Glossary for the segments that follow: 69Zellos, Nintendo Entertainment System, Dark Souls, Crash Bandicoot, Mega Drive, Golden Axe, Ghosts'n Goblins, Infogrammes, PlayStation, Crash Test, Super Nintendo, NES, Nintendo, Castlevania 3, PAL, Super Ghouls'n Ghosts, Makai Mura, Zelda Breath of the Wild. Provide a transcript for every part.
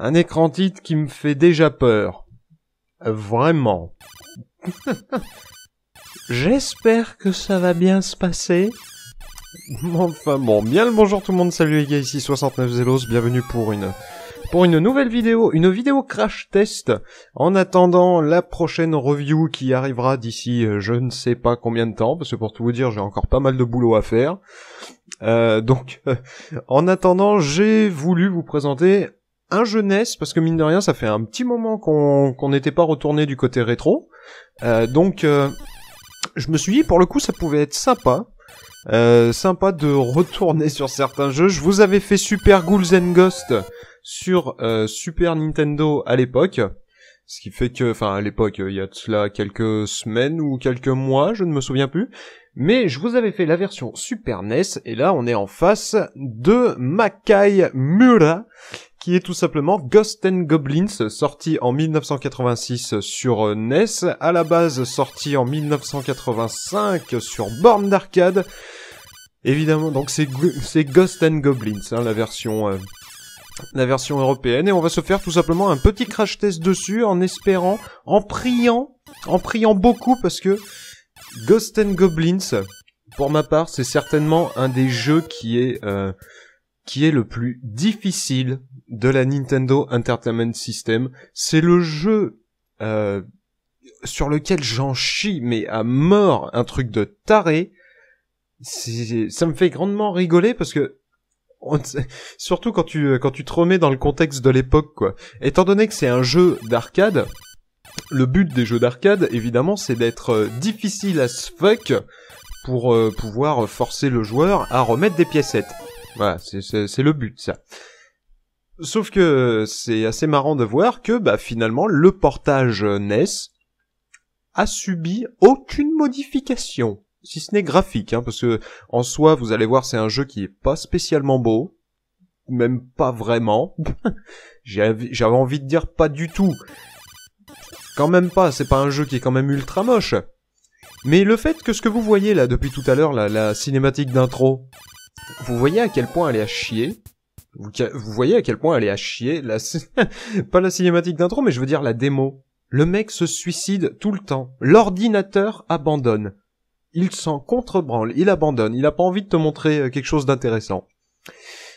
Un écran titre qui me fait déjà peur. Vraiment. J'espère que ça va bien se passer. Enfin bon, bien le bonjour tout le monde, salut les gars, ici 69Zellos, bienvenue pour une nouvelle vidéo, une vidéo Crash Test, en attendant la prochaine review qui arrivera d'ici je ne sais pas combien de temps, parce que pour tout vous dire, j'ai encore pas mal de boulot à faire. Donc, en attendant, j'ai voulu vous présenter un jeu NES, parce que mine de rien, ça fait un petit moment qu'on n'était pas retourné du côté rétro. Donc, je me suis dit, pour le coup, ça pouvait être sympa. Sympa de retourner sur certains jeux. Je vous avais fait Super Ghouls'n Ghosts sur Super Nintendo à l'époque, ce qui fait que, enfin à l'époque, il y a de cela quelques semaines ou quelques mois, je ne me souviens plus, mais je vous avais fait la version Super NES, et là on est en face de Makai Mura, qui est tout simplement Ghosts'n Goblins, sorti en 1986 sur NES, à la base sorti en 1985 sur borne d'arcade, évidemment, donc c'est Ghosts'n Goblins, hein, la version européenne, et on va se faire tout simplement un petit crash test dessus, en espérant, en priant beaucoup, parce que Ghosts'n Goblins, pour ma part, c'est certainement un des jeux qui est le plus difficile de la Nintendo Entertainment System. C'est le jeu sur lequel j'en chie, mais à mort, un truc de taré. Ça me fait grandement rigoler, parce que surtout quand tu te remets dans le contexte de l'époque, quoi. Étant donné que c'est un jeu d'arcade, le but des jeux d'arcade, évidemment, c'est d'être difficile as fuck pour pouvoir forcer le joueur à remettre des piécettes. Voilà, c'est le but, ça. Sauf que c'est assez marrant de voir que, bah, finalement, le portage NES a subi aucune modification. Si ce n'est graphique, hein, parce que en soi, vous allez voir, c'est un jeu qui est pas spécialement beau, même pas vraiment. J'avais envie de dire pas du tout. Quand même pas, c'est pas un jeu qui est quand même ultra moche. Mais le fait que ce que vous voyez là depuis tout à l'heure, la cinématique d'intro, vous voyez à quel point elle est à chier. Vous voyez à quel point elle est à chier. Pas la cinématique d'intro, mais je veux dire la démo. Le mec se suicide tout le temps. L'ordinateur abandonne. Il s'en contrebranle, il abandonne, il a pas envie de te montrer quelque chose d'intéressant.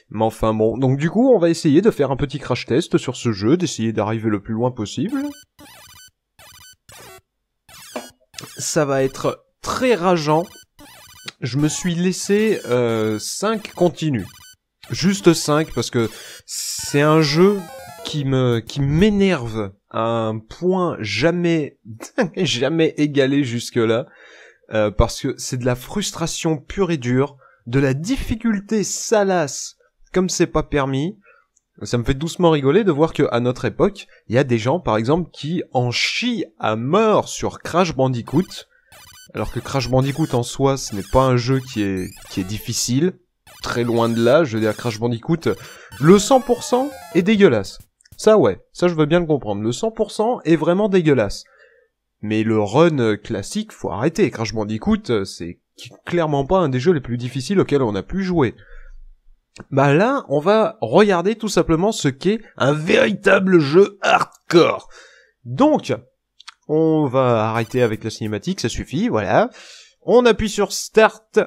Mais enfin bon, donc du coup on va essayer de faire un petit crash test sur ce jeu, d'essayer d'arriver le plus loin possible. Ça va être très rageant. Je me suis laissé 5 continus. Juste 5, parce que c'est un jeu qui m'énerve à un point jamais égalé jusque-là. Parce que c'est de la frustration pure et dure, de la difficulté salace, comme c'est pas permis. Ça me fait doucement rigoler de voir que à notre époque, il y a des gens, par exemple, qui en chient à mort sur Crash Bandicoot, alors que Crash Bandicoot en soi, ce n'est pas un jeu qui est difficile, très loin de là. Je veux dire, Crash Bandicoot, le 100% est dégueulasse. Ça ouais, ça je veux bien le comprendre. Le 100% est vraiment dégueulasse. Mais le run classique, faut arrêter. Crash Bandicoot, c'est clairement pas un des jeux les plus difficiles auxquels on a pu jouer. Bah là, on va regarder tout simplement ce qu'est un véritable jeu hardcore. Donc, on va arrêter avec la cinématique, ça suffit, voilà. On appuie sur Start,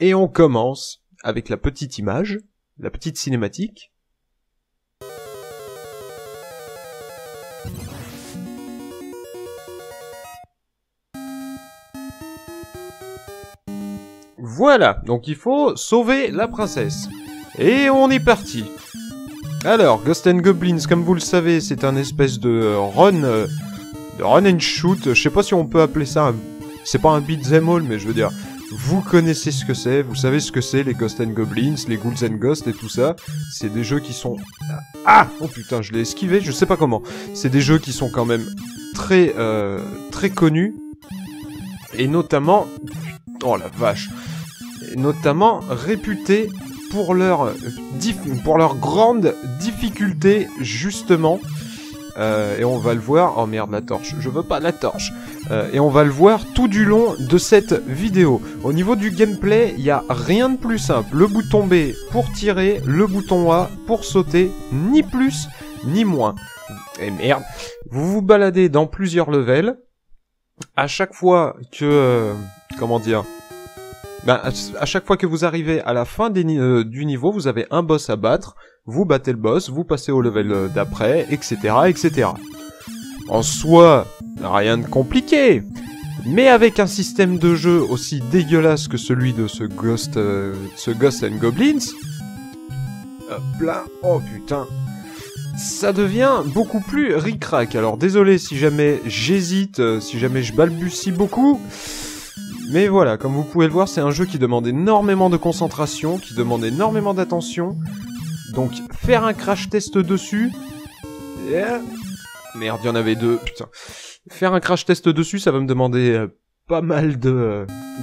et on commence avec la petite image, la petite cinématique. Voilà, donc il faut sauver la princesse. Et on est parti. Alors, Ghosts'n Goblins, comme vous le savez, c'est un espèce de run and shoot. Je sais pas si on peut appeler ça un... C'est pas un beat'em all, mais je veux dire... Vous connaissez ce que c'est, vous savez ce que c'est, les Ghosts'n Goblins, les Ghouls'n Ghosts et tout ça. C'est des jeux qui sont... Ah! Oh putain, je l'ai esquivé, je sais pas comment. C'est des jeux qui sont quand même très, très connus. Et notamment... Oh la vache! Notamment réputés pour leur grande difficulté, justement. Et on va le voir... Oh merde, la torche. Je veux pas la torche. Et on va le voir tout du long de cette vidéo. Au niveau du gameplay, il n'y a rien de plus simple. Le bouton B pour tirer, le bouton A pour sauter, ni plus, ni moins. Et merde. Vous vous baladez dans plusieurs levels. À chaque fois que... comment dire ? Ben, à chaque fois que vous arrivez à la fin des du niveau, vous avez un boss à battre, vous battez le boss, vous passez au level d'après, etc., etc. En soi, rien de compliqué, mais avec un système de jeu aussi dégueulasse que celui de ce Ghosts'n Goblins, hop là, oh putain, ça devient beaucoup plus ric-rac. Alors désolé si jamais j'hésite, si jamais je balbutie beaucoup... Mais voilà, comme vous pouvez le voir, c'est un jeu qui demande énormément de concentration, qui demande énormément d'attention. Donc, faire un crash test dessus... Yeah. Merde, il y en avait deux, putain. Faire un crash test dessus, ça va me demander pas mal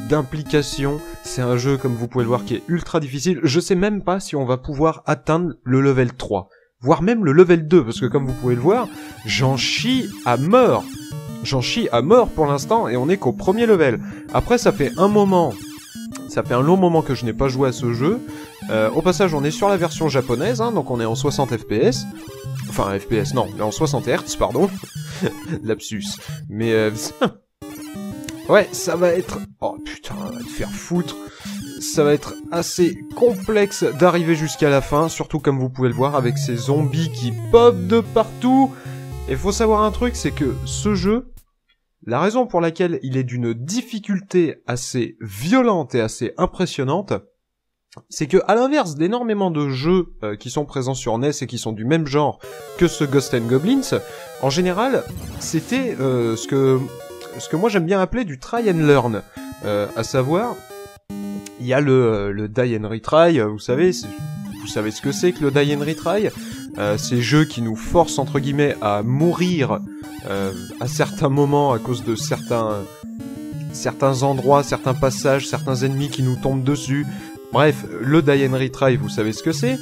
d'implication. C'est un jeu, comme vous pouvez le voir, qui est ultra difficile. Je sais même pas si on va pouvoir atteindre le level 3, voire même le level 2, parce que comme vous pouvez le voir, j'en chie à mort. J'en chie à mort pour l'instant et on est qu'au premier level. Après ça fait un moment, ça fait un long moment que je n'ai pas joué à ce jeu. Au passage on est sur la version japonaise, hein, donc on est en 60 FPS. Enfin FPS non, mais en 60 Hz pardon. Lapsus. Mais ouais ça va être... Oh putain, on va te faire foutre. Ça va être assez complexe d'arriver jusqu'à la fin, surtout comme vous pouvez le voir avec ces zombies qui popent de partout. Et faut savoir un truc, c'est que ce jeu, la raison pour laquelle il est d'une difficulté assez violente et assez impressionnante, c'est que, à l'inverse d'énormément de jeux qui sont présents sur NES et qui sont du même genre que ce Ghosts'n Goblins, en général, c'était ce que moi j'aime bien appeler du try and learn, à savoir, il y a le die and retry, vous savez ce que c'est que le die and retry. Ces jeux qui nous forcent entre guillemets à mourir à certains moments à cause de certains endroits, certains passages, certains ennemis qui nous tombent dessus. Bref, le die and retry, vous savez ce que c'est.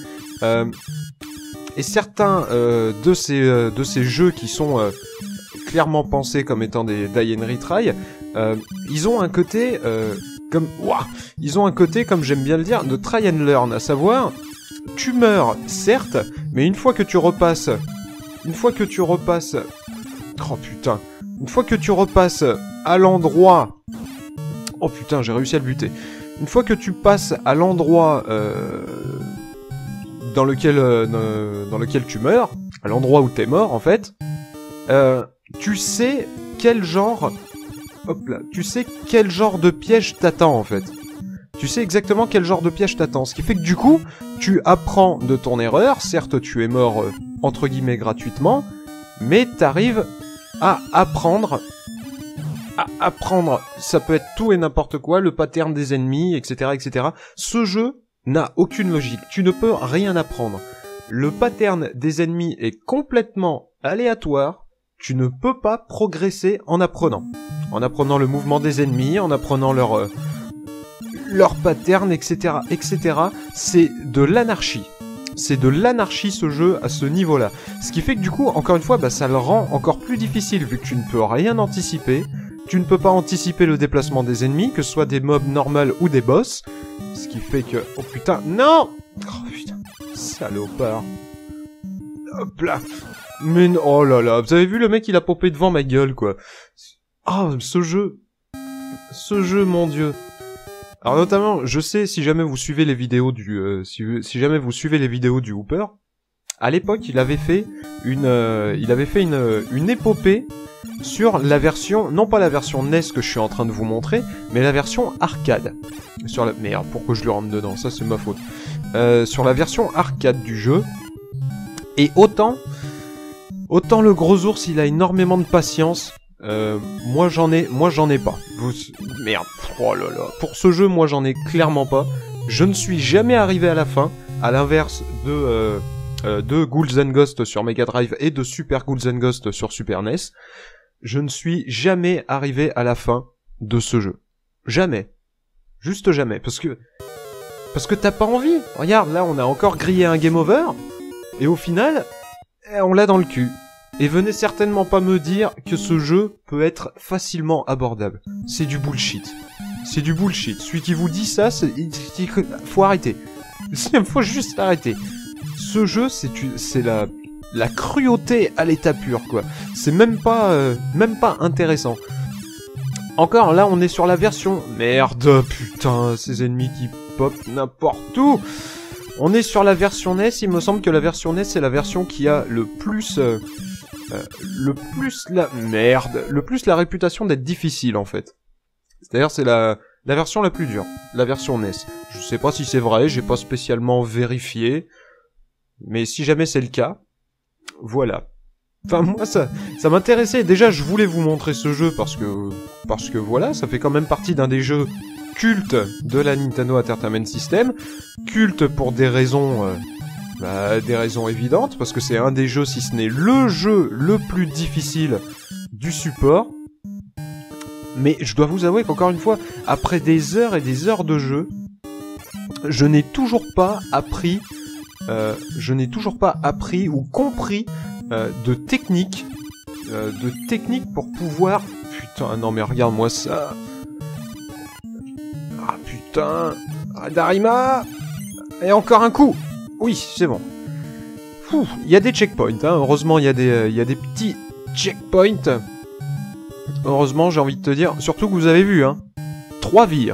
Et certains de ces jeux qui sont clairement pensés comme étant des die and retry, ils ont un côté comme j'aime bien le dire, de try and learn, à savoir tu meurs, certes, mais une fois que tu repasses... Oh putain. Une fois que tu repasses à l'endroit... Oh putain, j'ai réussi à le buter. Une fois que tu passes à l'endroit dans lequel tu meurs, à l'endroit où t'es mort, en fait, tu sais quel genre... Hop là. Tu sais quel genre de piège t'attend, en fait. Tu sais exactement quel genre de piège t'attend, ce qui fait que du coup, tu apprends de ton erreur, certes tu es mort entre guillemets gratuitement, mais t'arrives à apprendre, ça peut être tout et n'importe quoi, le pattern des ennemis, etc., etc. Ce jeu n'a aucune logique, tu ne peux rien apprendre. Le pattern des ennemis est complètement aléatoire, tu ne peux pas progresser en apprenant. En apprenant le mouvement des ennemis, en apprenant leur pattern, etc., etc., c'est de l'anarchie. C'est de l'anarchie ce jeu à ce niveau-là. Ce qui fait que du coup, encore une fois, bah, ça le rend encore plus difficile, vu que tu ne peux rien anticiper, tu ne peux pas anticiper le déplacement des ennemis, que ce soit des mobs normales ou des boss, ce qui fait que... Oh putain, non! Oh putain, salopard. Hop là. Mais oh là là, vous avez vu, le mec, il a popé devant ma gueule, quoi. Ah, ce jeu, mon dieu. Alors notamment, je sais, si jamais vous suivez les vidéos du, Hooper, à l'époque il avait fait une épopée sur la version, non pas la version NES que je suis en train de vous montrer, mais la version arcade. Sur la merde, pourquoi je le rentre dedans, ça c'est ma faute. Sur la version arcade du jeu, et autant le gros ours, il a énormément de patience. Moi j'en ai pas. Merde, oh là là. Pour ce jeu, moi j'en ai clairement pas. Je ne suis jamais arrivé à la fin, à l'inverse de Ghouls'n Ghosts sur Mega Drive et de Super Ghouls'n Ghosts sur Super NES. Je ne suis jamais arrivé à la fin de ce jeu. Jamais. Juste jamais. Parce que t'as pas envie. Regarde, là on a encore grillé un game over, et au final, on l'a dans le cul. Et venez certainement pas me dire que ce jeu peut être facilement abordable. C'est du bullshit. C'est du bullshit. Celui qui vous dit ça, faut arrêter. Faut juste arrêter. Ce jeu, c'est la la cruauté à l'état pur, quoi. C'est même pas intéressant. Encore, là, on est sur la version... Merde, putain, ces ennemis qui pop n'importe où. On est sur la version NES, il me semble que la version NES, c'est la version qui a le plus la réputation d'être difficile, en fait. C'est-à-dire, c'est la version la plus dure, la version NES. Je sais pas si c'est vrai, j'ai pas spécialement vérifié, mais si jamais c'est le cas, voilà. Enfin, moi, ça m'intéressait. Déjà, je voulais vous montrer ce jeu parce que voilà, ça fait quand même partie d'un des jeux culte de la Nintendo Entertainment System. Culte pour des raisons... des raisons évidentes, parce que c'est un des jeux, si ce n'est le jeu le plus difficile du support. Mais je dois vous avouer qu'encore une fois, après des heures et des heures de jeu, je n'ai toujours pas appris... ou compris... de technique pour pouvoir... Putain, non mais regarde-moi ça. Ah putain, ah, Darima. Et encore un coup. Oui, c'est bon. Il y a des checkpoints, hein. Heureusement, il y a des petits checkpoints. Heureusement, j'ai envie de te dire. Surtout que vous avez vu, hein. 3 vies.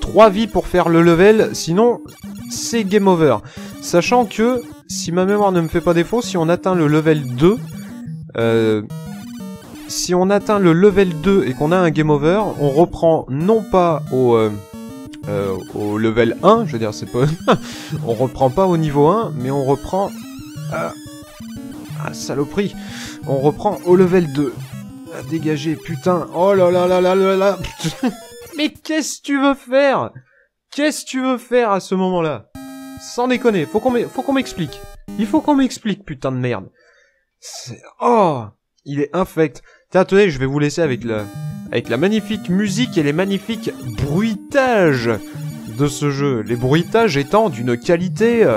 3 vies pour faire le level, sinon, c'est game over. Sachant que... si ma mémoire ne me fait pas défaut, si on atteint le level 2, et qu'on a un game over, on reprend non pas au, au level 1, je veux dire, c'est pas... on reprend pas au niveau 1, mais on reprend... Ah, saloperie. On reprend au level 2. Ah, dégagez, putain. Oh là là là là là là. Mais qu'est-ce que tu veux faire? Qu'est-ce que tu veux faire à ce moment-là? Sans déconner, faut qu'on m'explique. Il faut qu'on m'explique, putain de merde. Oh, il est infect. Tiens, attendez, je vais vous laisser avec la magnifique musique et les magnifiques bruitages de ce jeu. Les bruitages étant d'une qualité...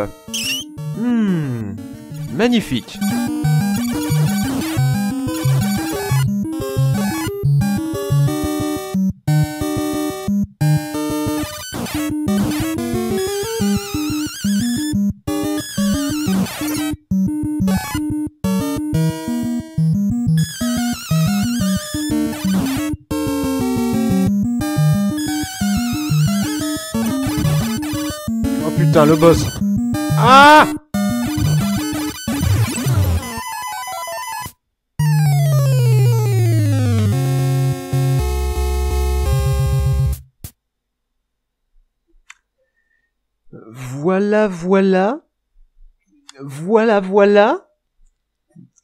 magnifique. Putain, le boss. Ah! Voilà.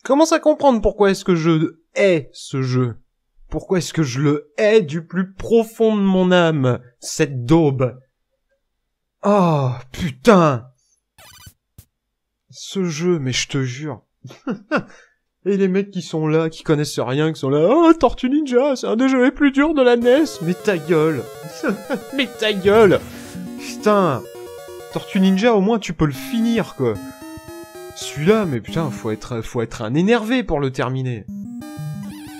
Commence à comprendre pourquoi est-ce que je hais ce jeu. Pourquoi est-ce que je le hais du plus profond de mon âme, cette daube. Oh, putain! Ce jeu, mais je te jure. Et les mecs qui sont là, qui connaissent rien, qui sont là, oh, Tortue Ninja, c'est un des jeux les plus durs de la NES! Mais ta gueule! Mais ta gueule! Putain! Tortue Ninja, au moins, tu peux le finir, quoi. Celui-là, mais putain, faut être un énervé pour le terminer.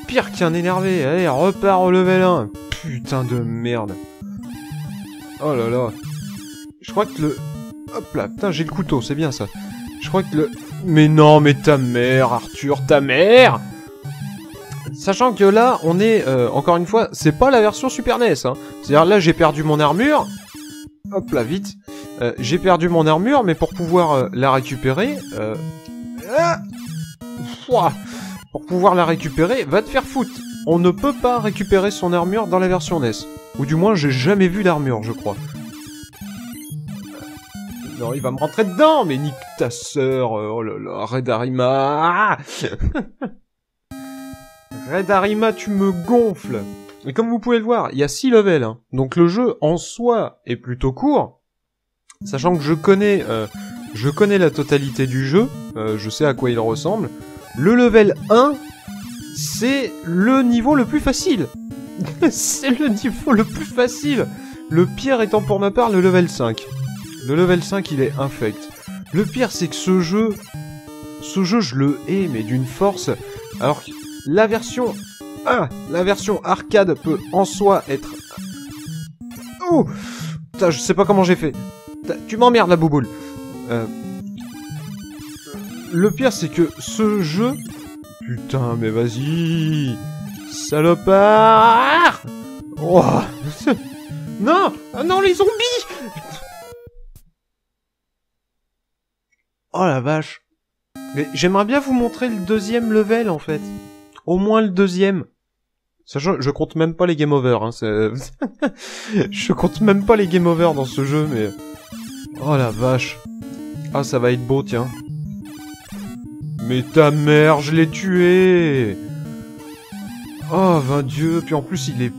Pire qu'un énervé. Allez, repars au level 1. Putain de merde. Oh là là. Je crois que le... Hop là, putain, j'ai le couteau, c'est bien ça. Je crois que le... Mais non, mais ta mère, Arthur, ta mère. Sachant que là, on est... encore une fois, c'est pas la version Super NES, hein. C'est-à-dire là, j'ai perdu mon armure. Hop là, vite. J'ai perdu mon armure, mais pour pouvoir la récupérer... Pour pouvoir la récupérer, va te faire foutre. On ne peut pas récupérer son armure dans la version NES. Ou du moins, j'ai jamais vu l'armure, je crois. Non, il va me rentrer dedans, mais nique ta sœur, oh là là, Red Arima. Red Arima, tu me gonfles. Et comme vous pouvez le voir, il y a 6 levels, hein. Donc le jeu, en soi, est plutôt court. Sachant que je connais la totalité du jeu, je sais à quoi il ressemble. Le level 1, c'est le niveau le plus facile. C'est le niveau le plus facile. Le pire étant pour ma part le level 5. Le level 5, il est infect. Le pire, c'est que ce jeu, je le hais, mais d'une force. Alors que la version... Ah, la version arcade peut en soi être... Oh putain, je sais pas comment j'ai fait. Tu m'emmerdes, la bouboule. le pire, c'est que ce jeu... Putain, mais vas-y, salopard! Oh. Non, ah non, les zombies! Oh la vache! Mais j'aimerais bien vous montrer le deuxième level, en fait. Au moins le deuxième. Sachant que je compte même pas les game over, hein. Je compte même pas les game over dans ce jeu, mais... Oh la vache! Ah, ça va être beau, tiens. Mais ta mère, je l'ai tué! Oh, vain Dieu! Puis en plus, il est...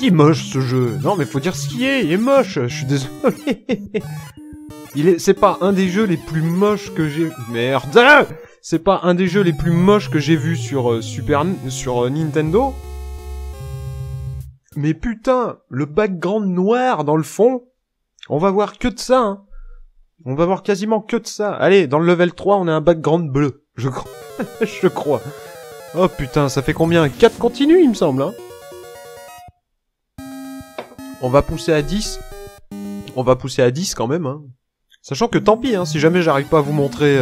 Il est moche, ce jeu! Non, mais faut dire ce qu'il est! Il est moche! Je suis désolé! C'est pas un des jeux les plus moches que j'ai... Merde! C'est pas un des jeux les plus moches que j'ai vu sur Nintendo. Mais putain, le background noir dans le fond! On va voir que de ça, hein. On va voir quasiment que de ça. Allez, dans le level 3, on a un background bleu. Je crois. Je crois. Oh putain, ça fait combien? 4 continues, il me semble, hein. On va pousser à 10. On va pousser à 10 quand même, hein. Sachant que tant pis, hein, si jamais j'arrive pas à vous montrer...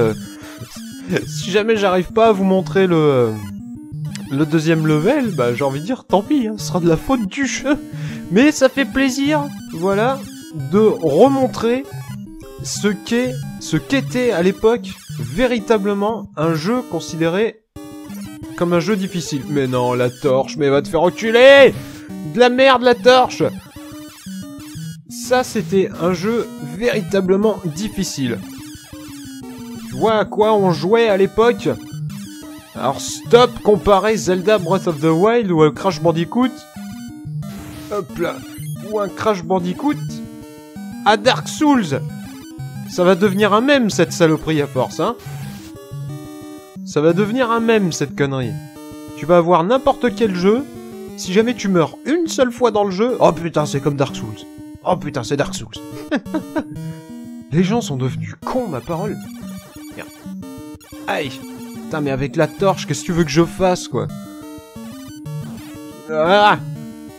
si jamais j'arrive pas à vous montrer le deuxième level, bah j'ai envie de dire tant pis, hein, ce sera de la faute du jeu. Mais ça fait plaisir, voilà, de remontrer... ce qu'était à l'époque véritablement un jeu considéré comme un jeu difficile. Mais non, la torche, mais va te faire reculer! De la merde, la torche! Ça, c'était un jeu véritablement difficile. Tu vois à quoi on jouait à l'époque? Alors stop, comparer Zelda Breath of the Wild ou un Crash Bandicoot. Hop là. Ou un Crash Bandicoot à Dark Souls. Ça va devenir un mème, cette saloperie, à force, hein. Ça va devenir un mème, cette connerie. Tu vas avoir n'importe quel jeu, si jamais tu meurs une seule fois dans le jeu... Oh putain, c'est comme Dark Souls. Oh putain, c'est Dark Souls. Les gens sont devenus cons, ma parole. Merde. Aïe. Putain, mais avec la torche, qu'est-ce que tu veux que je fasse, quoi? Ah,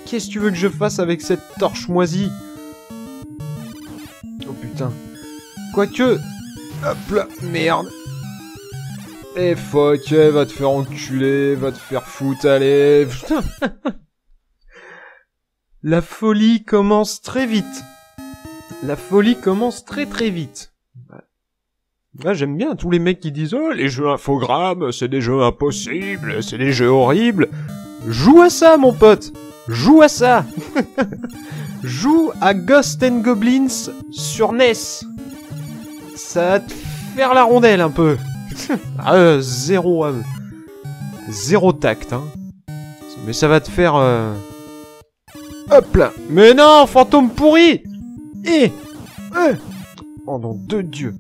qu'est-ce que tu veux que je fasse avec cette torche moisie? Oh putain. Quoique... Hop là, merde. Eh fuck, va te faire enculer, va te faire foutre, allez. Putain. La folie commence très vite. La folie commence très très vite. Là, j'aime bien tous les mecs qui disent « Oh, les jeux Infogrammes, c'est des jeux impossibles, c'est des jeux horribles. » Joue à ça, mon pote. Joue à ça. Joue à Ghosts'n Goblins sur NES. Ça va te faire la rondelle, un peu. Zéro tact, hein. Mais ça va te faire... Hop là. Mais non, fantôme pourri. Oh non, de Dieu.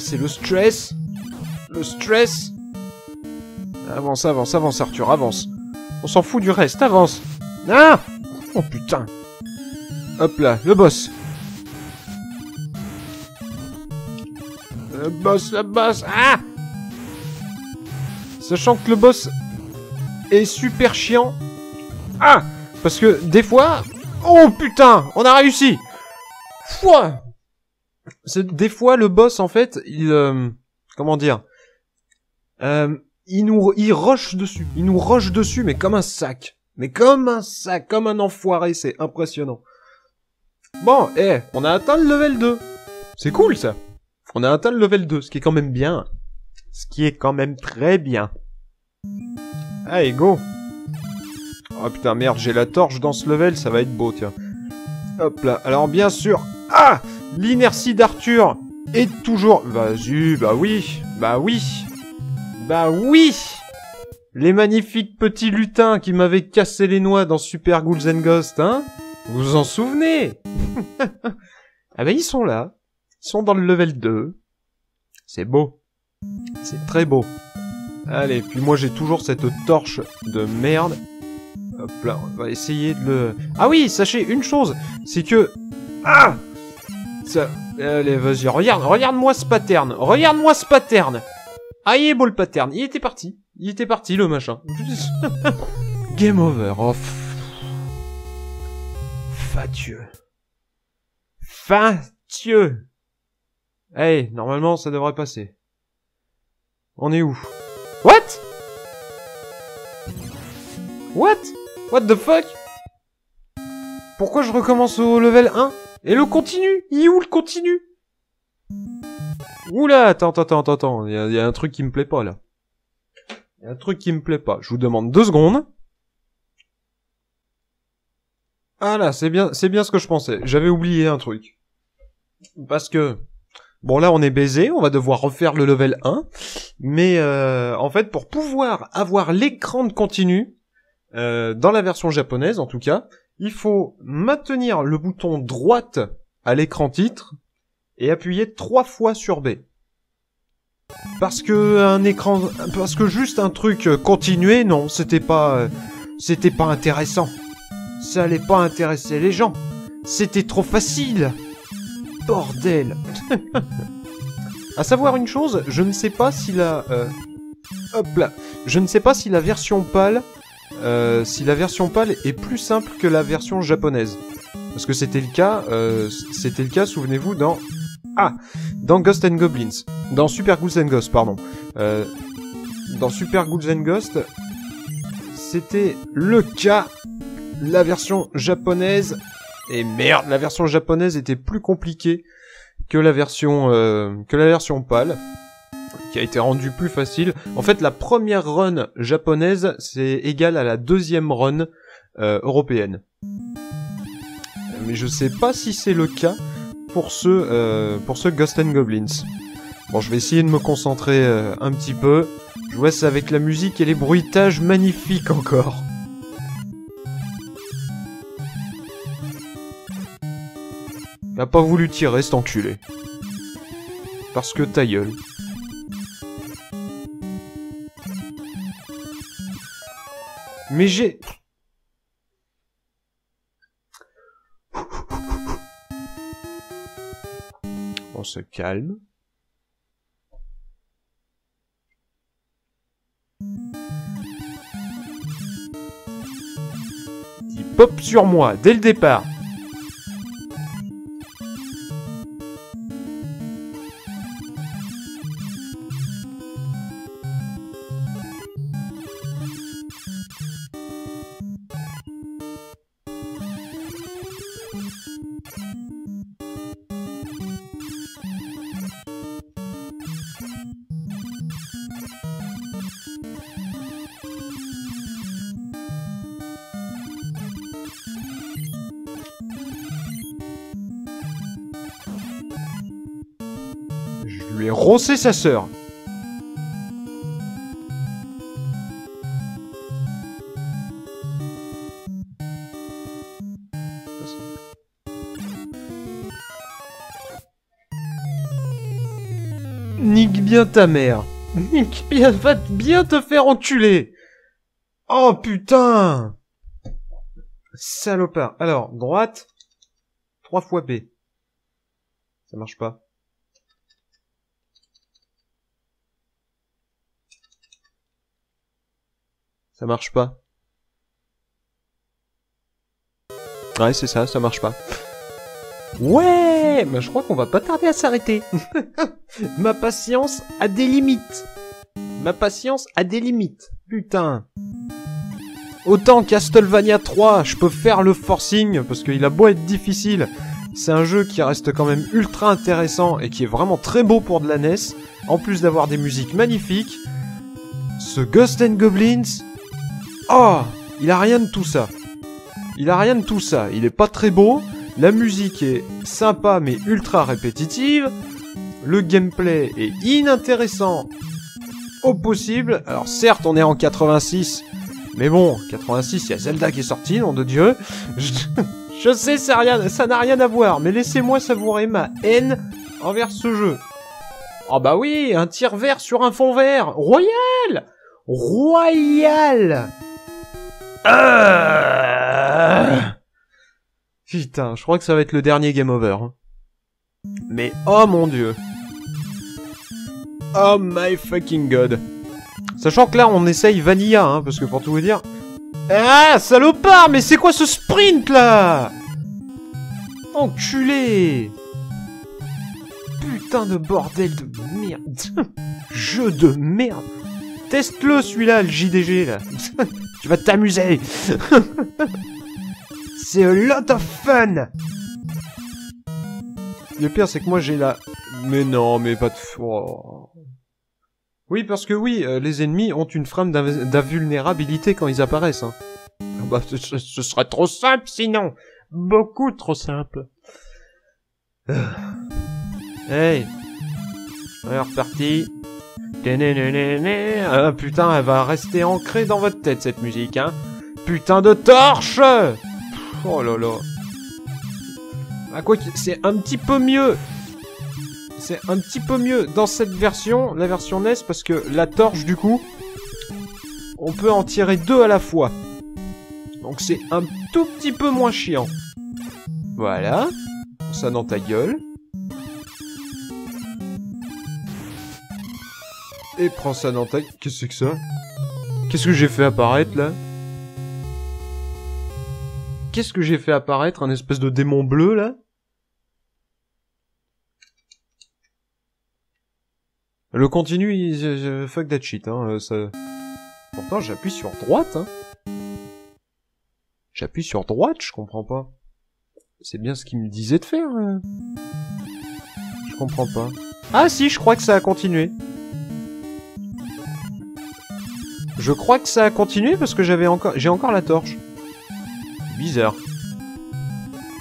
C'est le stress. Le stress. Avance, avance, avance, Arthur, avance. On s'en fout du reste, avance. Ah. Oh putain. Hop là, le boss. Le boss, ah! Sachant que le boss est super chiant. Ah! Parce que des fois... Oh putain! On a réussi! Fouah! Des fois, le boss, en fait, il... comment dire? Il rush dessus. Il nous rush dessus, mais comme un sac. Mais comme un sac, comme un enfoiré, c'est impressionnant. Bon, on a atteint le level 2. C'est cool, ça. On a atteint le level 2, ce qui est quand même bien. Ce qui est quand même très bien. Allez, go! Oh putain, merde, j'ai la torche dans ce level, ça va être beau, tiens. Hop là, alors bien sûr... Ah! L'inertie d'Arthur est toujours... Vas-y, bah oui, bah oui. Bah oui! Les magnifiques petits lutins qui m'avaient cassé les noix dans Super Ghouls'n Ghosts, hein? Vous vous en souvenez? Ah bah ils sont là. Ils sont dans le level 2. C'est beau. C'est très beau. Allez, puis moi j'ai toujours cette torche de merde. Hop là, on va essayer de le... Ah oui, sachez une chose, c'est que... Ah ça... Allez, vas-y, regarde-moi ce pattern. Regarde-moi ce pattern. Ah, il est beau le pattern. Il était parti. Il était parti, le machin. Game over. Oh, fatieux. Fatieux. Hey, normalement, ça devrait passer. On est où? What? What? What the fuck? Pourquoi je recommence au level 1? Et le continu? Il est où le continu? Oula, attends, il y a un truc qui me plaît pas là. Il y a un truc qui me plaît pas. Je vous demande 2 secondes. Ah là, c'est bien ce que je pensais. J'avais oublié un truc. Parce que... Bon là, on est baisé, on va devoir refaire le level 1. Mais en fait, pour pouvoir avoir l'écran de continu, dans la version japonaise en tout cas, il faut maintenir le bouton droite à l'écran titre et appuyer 3 fois sur B. Parce que juste un truc continuer, non, c'était pas intéressant. Ça allait pas intéresser les gens. C'était trop facile. Bordel. À savoir une chose, je ne sais pas si la... hop là. Je ne sais pas si la version PAL... est plus simple que la version japonaise. Parce que c'était le cas, souvenez-vous, dans... Ah, dans Ghosts'n Goblins. Dans Super Ghouls'n Ghosts, pardon. Dans Super Ghouls'n Ghosts, c'était le cas... La version japonaise... Et merde, la version japonaise était plus compliquée que la version PAL, qui a été rendue plus facile. En fait, la première run japonaise, c'est égal à la deuxième run européenne. Mais je sais pas si c'est le cas pour ce Ghosts'n Goblins. Bon, je vais essayer de me concentrer un petit peu. Je vois ça avec la musique et les bruitages magnifiques encore. Il n'a pas voulu tirer, cet enculé. Parce que ta gueule. Mais j'ai... On se calme. Il pop sur moi, dès le départ. Lui ai roncé sa sœur. Nique bien ta mère. Nique bien, va bien te faire enculer. Oh putain. Salopard. Alors, droite. 3 fois B. Ça marche pas. Ça marche pas. Ouais, c'est ça, ça marche pas. Ouais, bah, je crois qu'on va pas tarder à s'arrêter. Ma patience a des limites. Ma patience a des limites. Putain. Autant Castlevania 3, je peux faire le forcing, parce qu'il a beau être difficile. C'est un jeu qui reste quand même ultra intéressant et qui est vraiment très beau pour de la NES. En plus d'avoir des musiques magnifiques. Ce Ghosts'n Goblins... Oh, il a rien de tout ça. Il a rien de tout ça. Il est pas très beau. La musique est sympa mais ultra répétitive. Le gameplay est inintéressant au possible. Alors certes, on est en 86. Mais bon, 86, il y a Zelda qui est sortie, nom de Dieu. Je sais, ça n'a rien à voir. Mais laissez-moi savourer ma haine envers ce jeu. Oh bah oui, un tir vert sur un fond vert. Royal! Royal! Putain, je crois que ça va être le dernier game over. Mais oh mon dieu. Oh my fucking god. Sachant que là on essaye Vanilla, hein, parce que pour tout vous dire... Ah, salopard, mais c'est quoi ce sprint là? Enculé. Putain. putain de bordel de merde. Jeu de merde. Teste-le celui-là, le JDG là. Tu vas t'amuser. C'est a lot of fun. Le pire c'est que moi j'ai la... Mais non, mais pas de... Oh. Oui, parce que oui, les ennemis ont une frame d'invulnérabilité quand ils apparaissent. Hein. Bah, ce serait trop simple sinon. Beaucoup trop simple. Hey. On est reparti. Ah putain, elle va rester ancrée dans votre tête cette musique, hein. Putain de torche. Oh là là. Ah quoi que... C'est un petit peu mieux. C'est un petit peu mieux dans cette version, la version NES, parce que la torche, du coup, on peut en tirer deux à la fois. Donc c'est un tout petit peu moins chiant. Voilà. Ça dans ta gueule. Et prends ça dans ta... Qu'est-ce que c'est que ça? Qu'est-ce que j'ai fait apparaître, là? Qu'est-ce que j'ai fait apparaître? Un espèce de démon bleu, là? Le continu, il... fuck that shit, hein, ça... Pourtant, j'appuie sur droite, hein. J'appuie sur droite, je comprends pas. C'est bien ce qu'il me disait de faire. Je comprends pas. Ah si, je crois que ça a continué. Je crois que ça a continué parce que j'avais encore... J'ai encore la torche. Bizarre.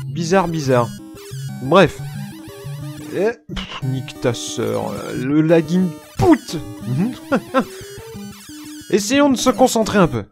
Bizarre, bizarre. Bref. Et... Pff, nique ta sœur. Le lagging pute. Essayons de se concentrer un peu.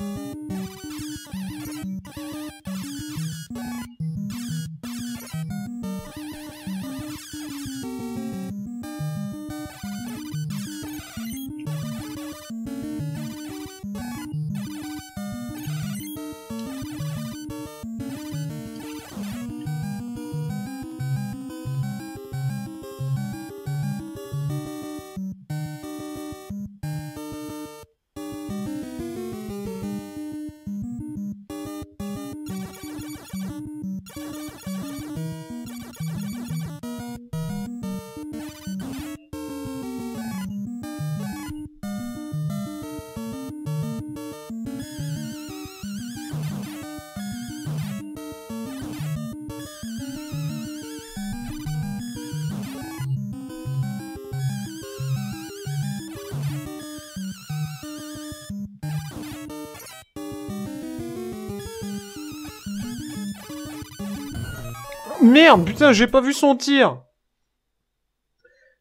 Merde, putain, j'ai pas vu son tir.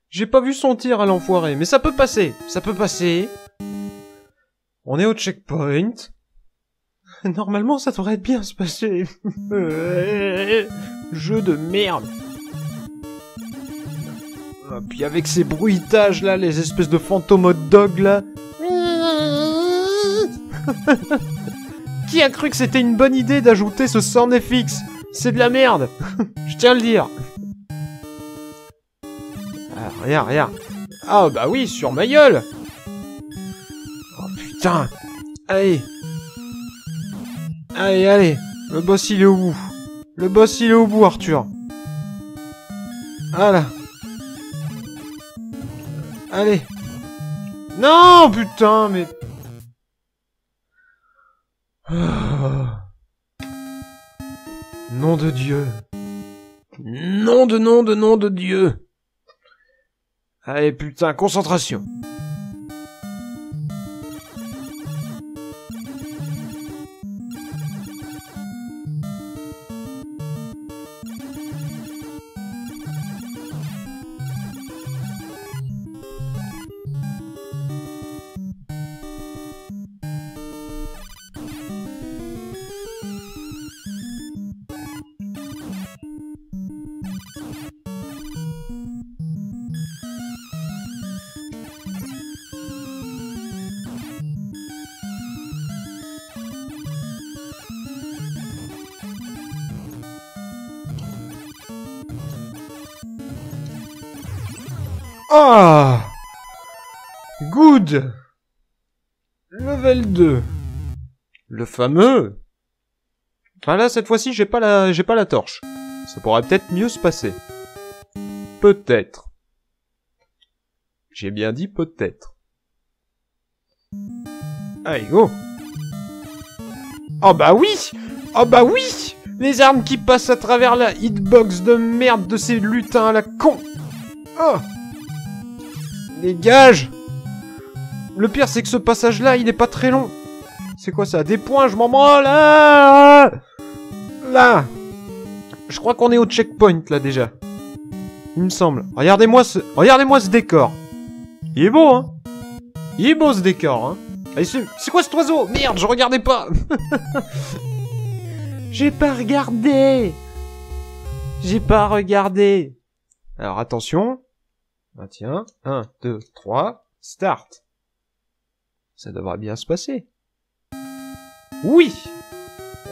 J'ai pas vu son tir à l'enfoiré. Mais ça peut passer. Ça peut passer. On est au checkpoint. Normalement, ça devrait bien se passer. Jeu de merde. Ah, puis avec ces bruitages là, les espèces de fantômes hot dog là. Qui a cru que c'était une bonne idée d'ajouter ce sound FX? C'est de la merde. Je tiens à le dire. Ah, regarde, regarde. Ah, bah oui, sur ma gueule. Oh, putain. Allez. Allez, allez. Le boss, il est au bout. Le boss, il est au bout, Arthur. Voilà. Allez. Non, putain, mais... Ah. Nom de Dieu. Nom de Dieu. Allez, putain, concentration. Ah, good. Level 2. Le fameux. Enfin là, cette fois-ci, j'ai pas la torche. Ça pourrait peut-être mieux se passer. Peut-être. J'ai bien dit peut-être. Allez, go! Oh bah oui! Oh bah oui! Les armes qui passent à travers la hitbox de merde de ces lutins à la con! Oh! Dégage! Le pire, c'est que ce passage-là, il est pas très long. C'est quoi ça? Des points, je m'en branle! Ah là! Je crois qu'on est au checkpoint, là, déjà. Il me semble. Regardez-moi ce décor. Il est beau, hein? Il est beau, ce décor, hein? C'est quoi cet oiseau? Merde, je regardais pas. J'ai pas regardé. Alors, attention. Ah, tiens. 1, 2, 3, start. Ça devrait bien se passer. Oui!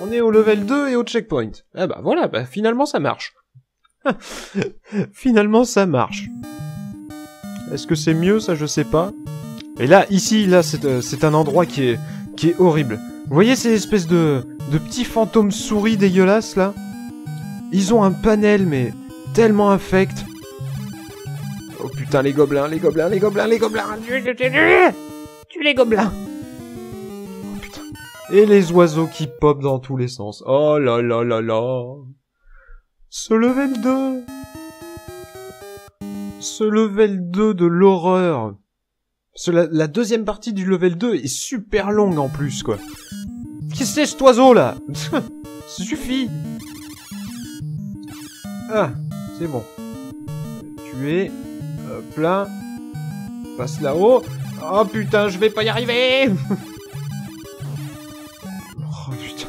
On est au level 2 et au checkpoint. Ah bah voilà, bah finalement ça marche. Finalement ça marche. Est-ce que c'est mieux, ça je sais pas. Et là, ici, là, c'est un endroit qui est horrible. Vous voyez ces espèces de petits fantômes souris dégueulasses, là? Ils ont un panel, mais tellement infect. Oh putain, les gobelins! Tue les gobelins! Oh putain. Et les oiseaux qui popent dans tous les sens. Oh là là là là! Ce level 2! Ce level 2 de l'horreur! La deuxième partie du level 2 est super longue en plus, quoi. Qu'est-ce que c'est, cet oiseau, là? Ça suffit. Ah, c'est bon. Tuer. Hop là. Passe là-haut. Oh putain, je vais pas y arriver. Oh putain.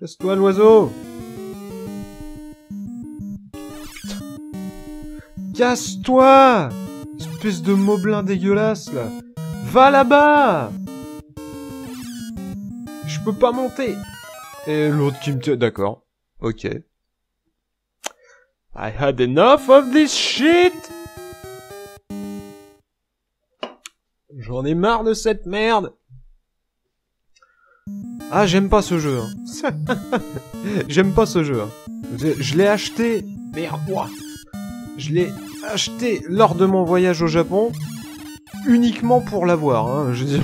Casse-toi, l'oiseau. Putain. Casse-toi. Espèce de moblin dégueulasse, là. Va là-bas! Je peux pas monter. Et l'autre qui me tient... D'accord. Ok. I had enough of this shit! J'en ai marre de cette merde! Ah, j'aime pas ce jeu, hein. J'aime pas ce jeu, hein. Je l'ai acheté... Merde, ouah. Je l'ai... acheté lors de mon voyage au Japon, uniquement pour l'avoir, hein, je veux dire.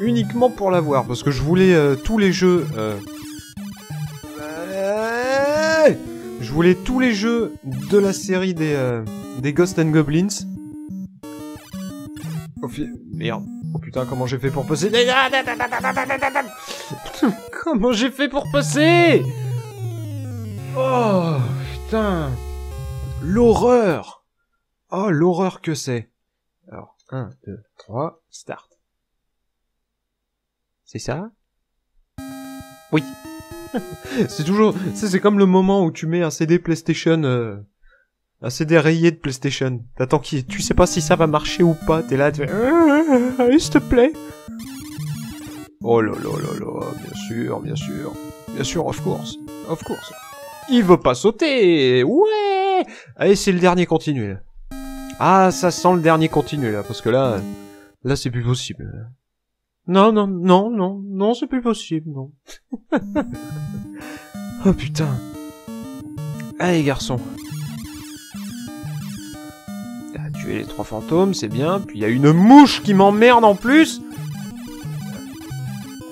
Uniquement pour l'avoir, parce que je voulais tous les jeux... Je voulais tous les jeux de la série des Ghosts'n Goblins. Oh, merde. Oh putain, comment j'ai fait pour passer... Comment j'ai fait pour passer? Oh, putain. L'horreur! Oh, l'horreur que c'est! Alors, 1, 2, 3, start. C'est ça? Oui. C'est toujours... C'est comme le moment où tu mets un CD PlayStation... un CD rayé de PlayStation. T'attends qu'il... Tu sais pas si ça va marcher ou pas, t'es là, tu fais... Allez, s'il te plaît! Oh là là là là, bien sûr, bien sûr. Bien sûr, of course. Of course. Il veut pas sauter! Ouais! Allez, c'est le dernier continu, là. Ah, ça sent le dernier continu, là, parce que là... Là, c'est plus possible. Non, non, non, non, non, c'est plus possible, non. Oh, putain. Allez, garçon. T'as tué les trois fantômes, c'est bien. Puis il y a une mouche qui m'emmerde, en plus.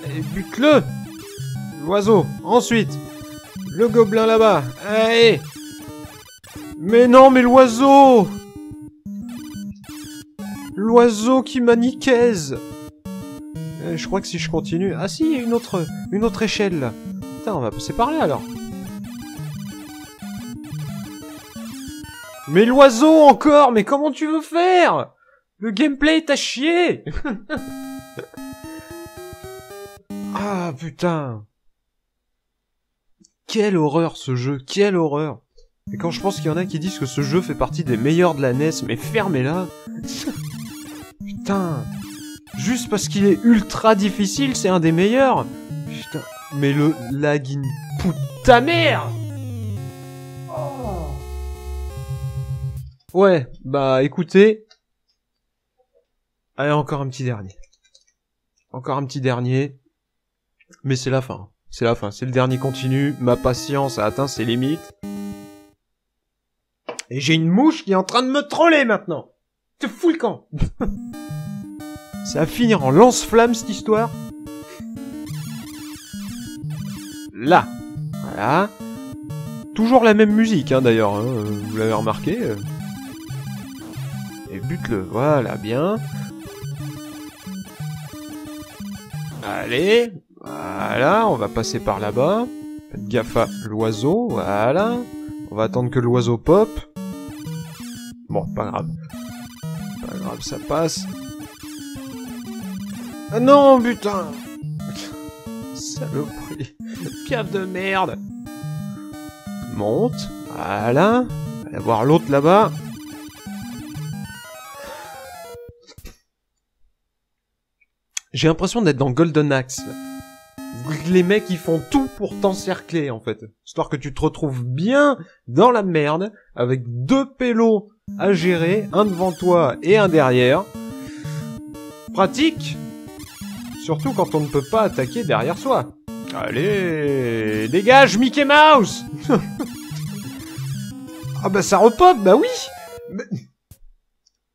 Allez, bute-le. L'oiseau. Ensuite. Le gobelin, là-bas. Allez. Mais non, mais l'oiseau! L'oiseau qui m'a niquaise! Je crois que si je continue... Ah si, il y a une autre échelle, là. Putain, on va passer par là, alors. Mais l'oiseau, encore! Mais comment tu veux faire? Le gameplay est à chier. Ah, putain! Quelle horreur, ce jeu! Quelle horreur! Et quand je pense qu'il y en a qui disent que ce jeu fait partie des meilleurs de la NES, mais fermez-la. Putain. Juste parce qu'il est ultra difficile, c'est un des meilleurs. Putain. Mais le lagging pute ta mère. Oh. Ouais, bah écoutez. Allez, encore un petit dernier. Encore un petit dernier. Mais c'est la fin. C'est la fin. C'est le dernier continu. Ma patience a atteint ses limites. Et j'ai une mouche qui est en train de me troller maintenant. Te fous le camp. Ça va finir en lance-flamme cette histoire. Là. Voilà. Toujours la même musique, hein, d'ailleurs. Hein, vous l'avez remarqué. Et bute-le. Voilà, bien. Allez. Voilà, on va passer par là-bas. Faites gaffe à l'oiseau. Voilà. On va attendre que l'oiseau pop. Bon, pas grave. Pas grave, ça passe. Ah non, putain! Saloperie. Piaf de merde. Monte. Voilà. On va voir l'autre là-bas. J'ai l'impression d'être dans Golden Axe. Les mecs, ils font tout pour t'encercler, en fait. Histoire que tu te retrouves bien dans la merde, avec deux pélos à gérer, un devant toi et un derrière. Pratique. Surtout quand on ne peut pas attaquer derrière soi. Allez, dégage, Mickey Mouse. Ah bah ça repop, bah oui.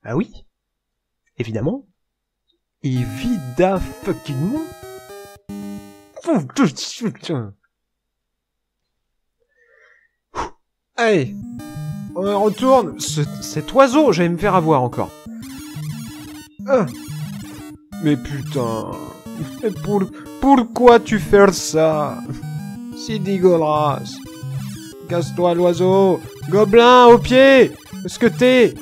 Bah oui. Évidemment. Évidemment fucking. Allez, on retourne. Cet oiseau, j'allais me faire avoir encore. Ah. Mais putain, pourquoi tu fais ça? C'est dégueulasse. Casse-toi l'oiseau, gobelin au pied. Est-ce que t'es?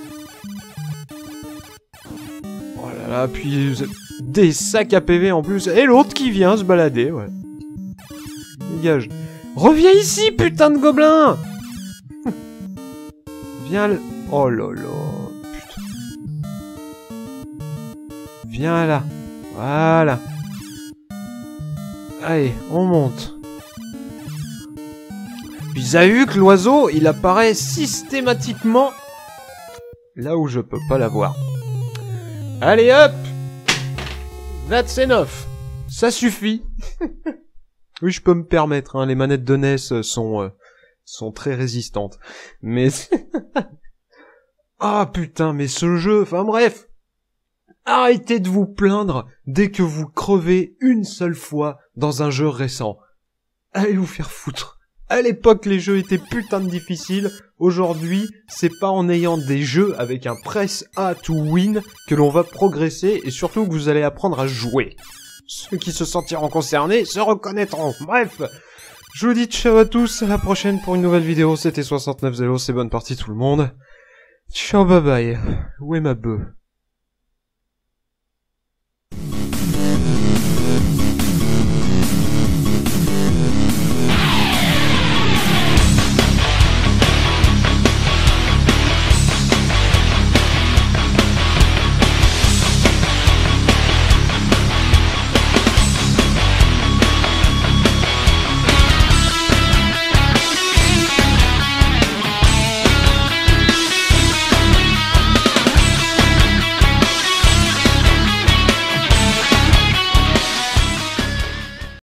Oh là là, puis. Des sacs à PV en plus. Et l'autre qui vient se balader, ouais. Dégage. Reviens ici, putain de gobelin. Viens là. Oh là là. Putain. Viens là. Voilà. Allez, on monte. Puis Zahuk, l'oiseau, il apparaît systématiquement là où je peux pas l'avoir. Allez, hop. That's enough. Ça suffit. Oui, je peux me permettre. Hein, les manettes de NES sont très résistantes. Mais... ah putain, mais ce jeu... Enfin bref. Arrêtez de vous plaindre dès que vous crevez une seule fois dans un jeu récent. Allez vous faire foutre. À l'époque, les jeux étaient putain de difficiles. Aujourd'hui, c'est pas en ayant des jeux avec un press A to win que l'on va progresser et surtout que vous allez apprendre à jouer. Ceux qui se sentiront concernés se reconnaîtront. Bref, je vous dis ciao à tous, à la prochaine pour une nouvelle vidéo. C'était 69Zellos, c'est bonne partie tout le monde. Ciao, bye bye. Où est ma bœuf?